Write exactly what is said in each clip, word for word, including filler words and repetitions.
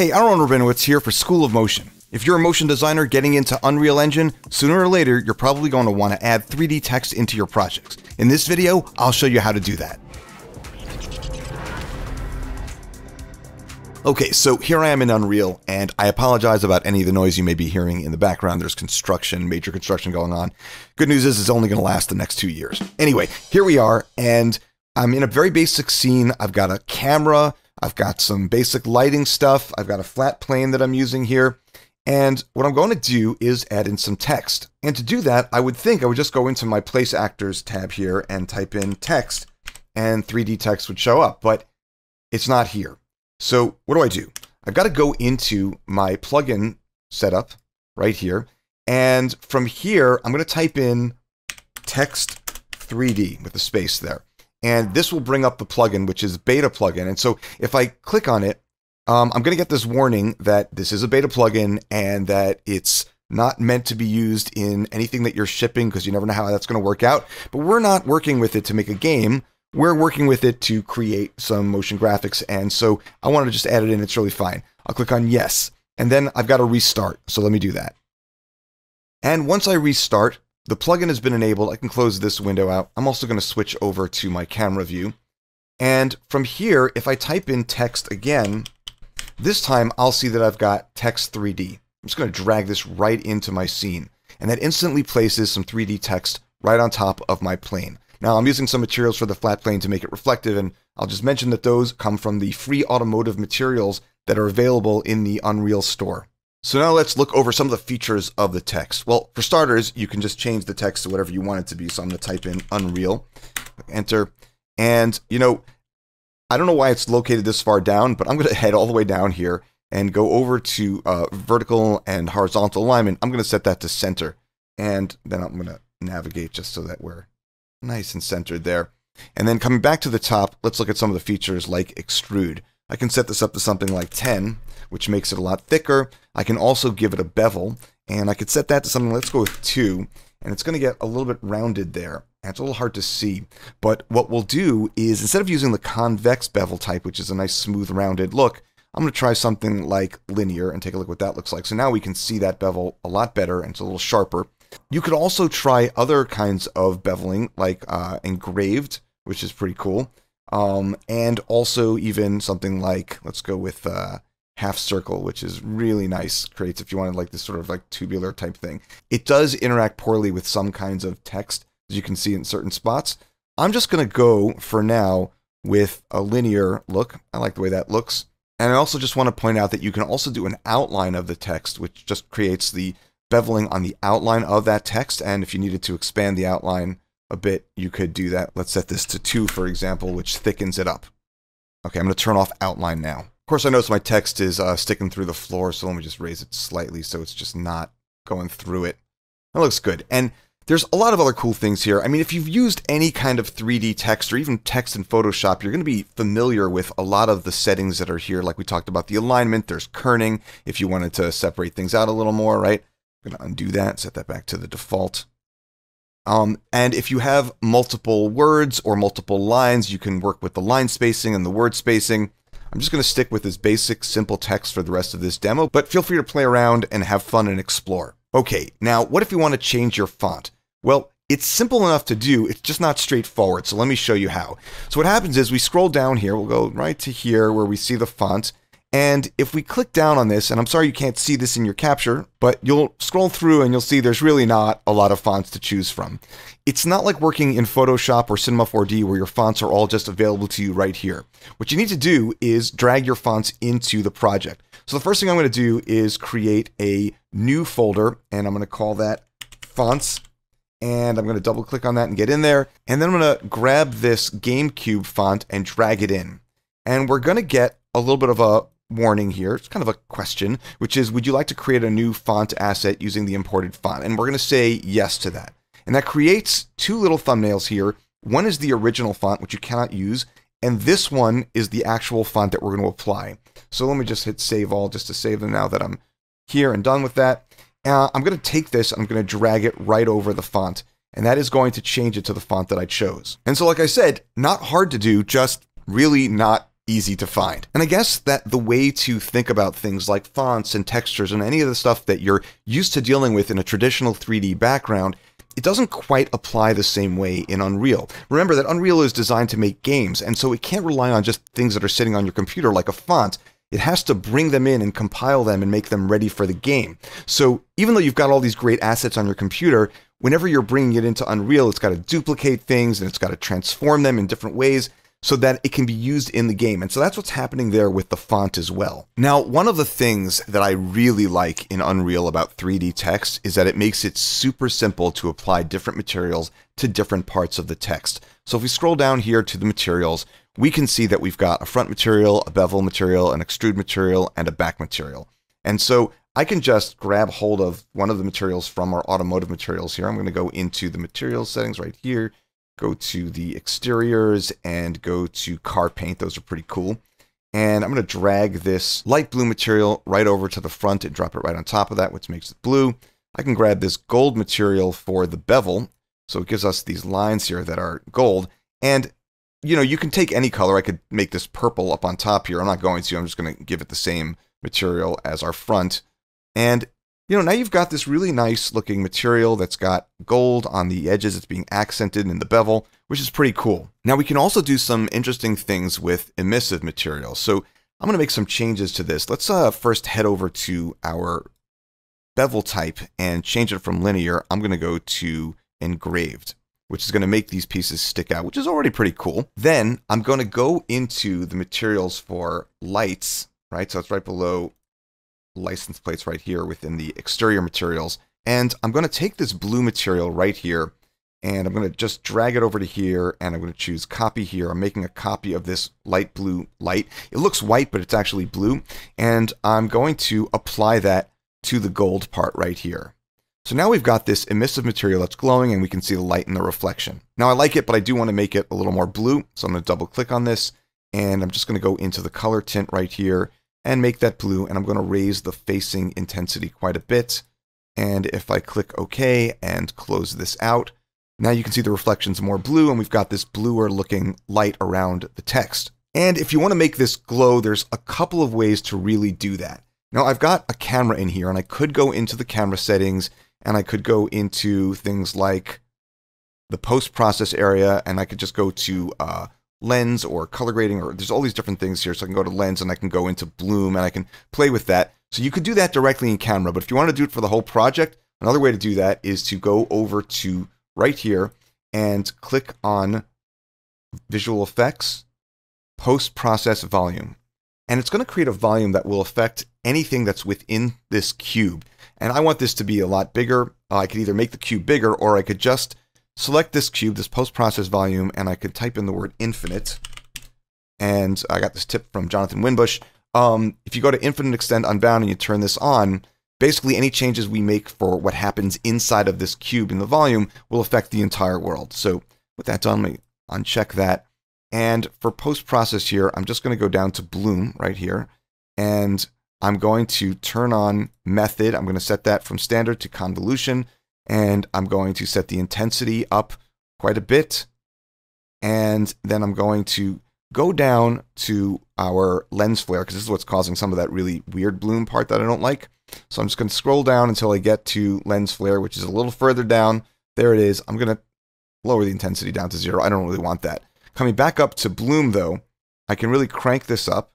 Hey, Aaron Rubinowitz here for School of Motion. If you're a motion designer getting into Unreal Engine, sooner or later you're probably going to want to add three D text into your projects. In this video, I'll show you how to do that. Okay, so here I am in Unreal, and I apologize about any of the noise you may be hearing in the background. There's construction, major construction going on. Good news is it's only going to last the next two years. Anyway, here we are, and I'm in a very basic scene. I've got a camera. I've got some basic lighting stuff. I've got a flat plane that I'm using here. And what I'm going to do is add in some text. And to do that, I would think I would just go into my Place Actors tab here and type in text, and three D text would show up, but it's not here. So what do I do? I've got to go into my plugin setup right here. And from here, I'm going to type in text three D with a space there. And this will bring up the plugin, which is beta plugin. And so if I click on it, um, I'm going to get this warning that this is a beta plugin and that it's not meant to be used in anything that you're shipping, because you never know how that's going to work out. But we're not working with it to make a game. We're working with it to create some motion graphics. And so I want to just add it in. It's really fine. I'll click on yes. And then I've got to restart. So let me do that. And once I restart, the plugin has been enabled. I can close this window out. I'm also going to switch over to my camera view. And from here, if I type in text again, this time I'll see that I've got text three D. I'm just going to drag this right into my scene. And that instantly places some three D text right on top of my plane. Now, I'm using some materials for the flat plane to make it reflective, and I'll just mention that those come from the free automotive materials that are available in the Unreal store. So now let's look over some of the features of the text. Well, for starters, you can just change the text to whatever you want it to be. So I'm going to type in Unreal, enter. And, you know, I don't know why it's located this far down, but I'm going to head all the way down here and go over to uh, vertical and horizontal alignment. I'm going to set that to center. And then I'm going to navigate just so that we're nice and centered there. And then coming back to the top, let's look at some of the features like extrude. I can set this up to something like ten, which makes it a lot thicker. I can also give it a bevel, and I could set that to something, let's go with two, and it's going to get a little bit rounded there. And it's a little hard to see, but what we'll do is instead of using the convex bevel type, which is a nice smooth rounded look, I'm going to try something like linear and take a look what that looks like. So now we can see that bevel a lot better, and it's a little sharper. You could also try other kinds of beveling, like uh, engraved, which is pretty cool. Um, and also even something like, let's go with uh, half circle, which is really nice. Creates if you wanted like this sort of like tubular type thing. It does interact poorly with some kinds of text, as you can see in certain spots. I'm just going to go for now with a linear look. I like the way that looks. And I also just want to point out that you can also do an outline of the text, which just creates the beveling on the outline of that text. And if you needed to expand the outline a bit, you could do that. Let's set this to two, for example, which thickens it up. Okay, I'm going to turn off outline now. Of course, I notice my text is uh, sticking through the floor, so let me just raise it slightly so it's just not going through it. That looks good. And there's a lot of other cool things here. I mean, if you've used any kind of three D text or even text in Photoshop, you're going to be familiar with a lot of the settings that are here. Like we talked about the alignment, there's kerning, if you wanted to separate things out a little more, right? I'm going to undo that, set that back to the default. Um, and if you have multiple words or multiple lines, you can work with the line spacing and the word spacing. I'm just going to stick with this basic, simple text for the rest of this demo, but feel free to play around and have fun and explore. Okay, now what if you want to change your font? Well, it's simple enough to do, it's just not straightforward, so let me show you how. So what happens is we scroll down here, we'll go right to here where we see the font. And if we click down on this, and I'm sorry you can't see this in your capture, but you'll scroll through and you'll see there's really not a lot of fonts to choose from. It's not like working in Photoshop or Cinema four D where your fonts are all just available to you right here. What you need to do is drag your fonts into the project. So the first thing I'm going to do is create a new folder, and I'm going to call that fonts. And I'm going to double click on that and get in there. And then I'm going to grab this GameCube font and drag it in. And we're going to get a little bit of a warning here. It's kind of a question, which is, would you like to create a new font asset using the imported font? And we're going to say yes to that. And that creates two little thumbnails here. One is the original font, which you cannot use. And this one is the actual font that we're going to apply. So let me just hit save all just to save them now that I'm here and done with that. Uh, I'm going to take this, I'm going to drag it right over the font. And that is going to change it to the font that I chose. And so, like I said, not hard to do, just really not easy to find. And I guess that the way to think about things like fonts and textures and any of the stuff that you're used to dealing with in a traditional three D background, it doesn't quite apply the same way in Unreal. Remember that Unreal is designed to make games, and so it can't rely on just things that are sitting on your computer like a font. It has to bring them in and compile them and make them ready for the game. So even though you've got all these great assets on your computer, whenever you're bringing it into Unreal, it's got to duplicate things and it's got to transform them in different ways so that it can be used in the game. And so that's what's happening there with the font as well. Now, one of the things that I really like in Unreal about three D text is that it makes it super simple to apply different materials to different parts of the text. So if we scroll down here to the materials, we can see that we've got a front material, a bevel material, an extrude material, and a back material. And so I can just grab hold of one of the materials from our automotive materials here. I'm going to go into the material settings right here, go to the exteriors, and go to car paint. Those are pretty cool. And I'm going to drag this light blue material right over to the front and drop it right on top of that, which makes it blue. I can grab this gold material for the bevel. So it gives us these lines here that are gold. And you know, you can take any color. I could make this purple up on top here. I'm not going to. I'm just going to give it the same material as our front. And, you know, now you've got this really nice looking material that's got gold on the edges. It's being accented in the bevel, which is pretty cool. Now, we can also do some interesting things with emissive material. So I'm going to make some changes to this. Let's uh, first head over to our bevel type and change it from linear. I'm going to go to engraved, which is going to make these pieces stick out, which is already pretty cool. Then I'm going to go into the materials for lights, right? So it's right below license plates right here within the exterior materials. And I'm going to take this blue material right here, and I'm going to just drag it over to here, and I'm going to choose copy here. I'm making a copy of this light blue light. It looks white, but it's actually blue. And I'm going to apply that to the gold part right here. So now we've got this emissive material that's glowing, and we can see the light in the reflection. Now I like it, but I do want to make it a little more blue. So I'm going to double click on this, and I'm just going to go into the color tint right here and make that blue. And I'm going to raise the facing intensity quite a bit. And if I click OK and close this out, now you can see the reflection's more blue, and we've got this bluer looking light around the text. And if you want to make this glow, there's a couple of ways to really do that. Now I've got a camera in here, and I could go into the camera settings, and I could go into things like the post-process area, and I could just go to uh, lens or color grading, or there's all these different things here. So I can go to lens, and I can go into bloom, and I can play with that. So you could do that directly in camera, but if you want to do it for the whole project, another way to do that is to go over to right here and click on Visual Effects, Post-Process Volume. And it's going to create a volume that will affect anything that's within this cube. And I want this to be a lot bigger. Uh, I could either make the cube bigger, or I could just select this cube, this post-process volume, and I could type in the word infinite. And I got this tip from Jonathan Winbush. Um, if you go to infinite extend unbound and you turn this on, basically any changes we make for what happens inside of this cube in the volume will affect the entire world. So with that done, let me uncheck that. And for post-process here, I'm just going to go down to bloom right here, and I'm going to turn on method. I'm going to set that from standard to convolution, and I'm going to set the intensity up quite a bit. And then I'm going to go down to our lens flare, because this is what's causing some of that really weird bloom part that I don't like. So I'm just going to scroll down until I get to lens flare, which is a little further down. There it is. I'm going to lower the intensity down to zero. I don't really want that. Coming back up to bloom, though, I can really crank this up,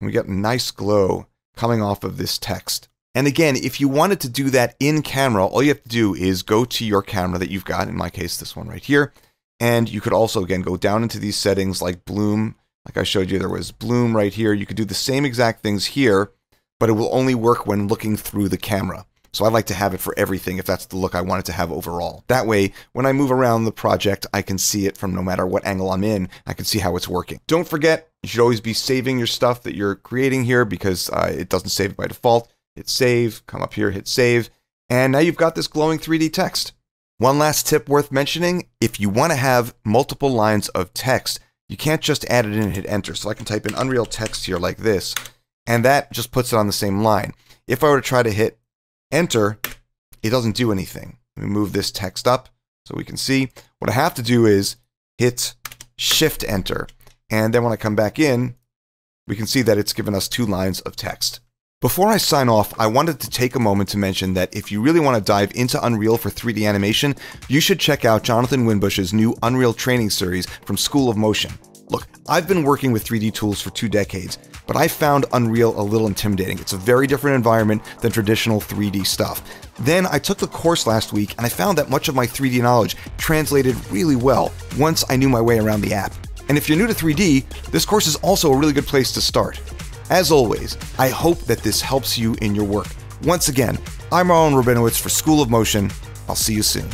and we get a nice glow coming off of this text. And again, if you wanted to do that in camera, all you have to do is go to your camera that you've got, in my case, this one right here. And you could also, again, go down into these settings like bloom. Like I showed you, there was bloom right here. You could do the same exact things here, but it will only work when looking through the camera. So I like to have it for everything if that's the look I want it to have overall. That way, when I move around the project, I can see it from no matter what angle I'm in. I can see how it's working. Don't forget, you should always be saving your stuff that you're creating here, because uh, it doesn't save by default. Hit save, come up here, hit save, and now you've got this glowing three D text. One last tip worth mentioning, if you want to have multiple lines of text, you can't just add it in and hit enter. So I can type in Unreal text here like this, and that just puts it on the same line. If I were to try to hit enter, it doesn't do anything. Let me move this text up so we can see. What I have to do is hit shift enter, And then when I come back in, we can see that it's given us two lines of text. Before I sign off, I wanted to take a moment to mention that if you really want to dive into Unreal for three D animation, you should check out Jonathan Winbush's new Unreal training series from School of Motion. Look, I've been working with three D tools for two decades, but I found Unreal a little intimidating. It's a very different environment than traditional three D stuff. Then I took the course last week and I found that much of my three D knowledge translated really well once I knew my way around the app. And if you're new to three D, this course is also a really good place to start. As always, I hope that this helps you in your work. Once again, I'm Aaron Rubinowitz for School of Motion. I'll see you soon.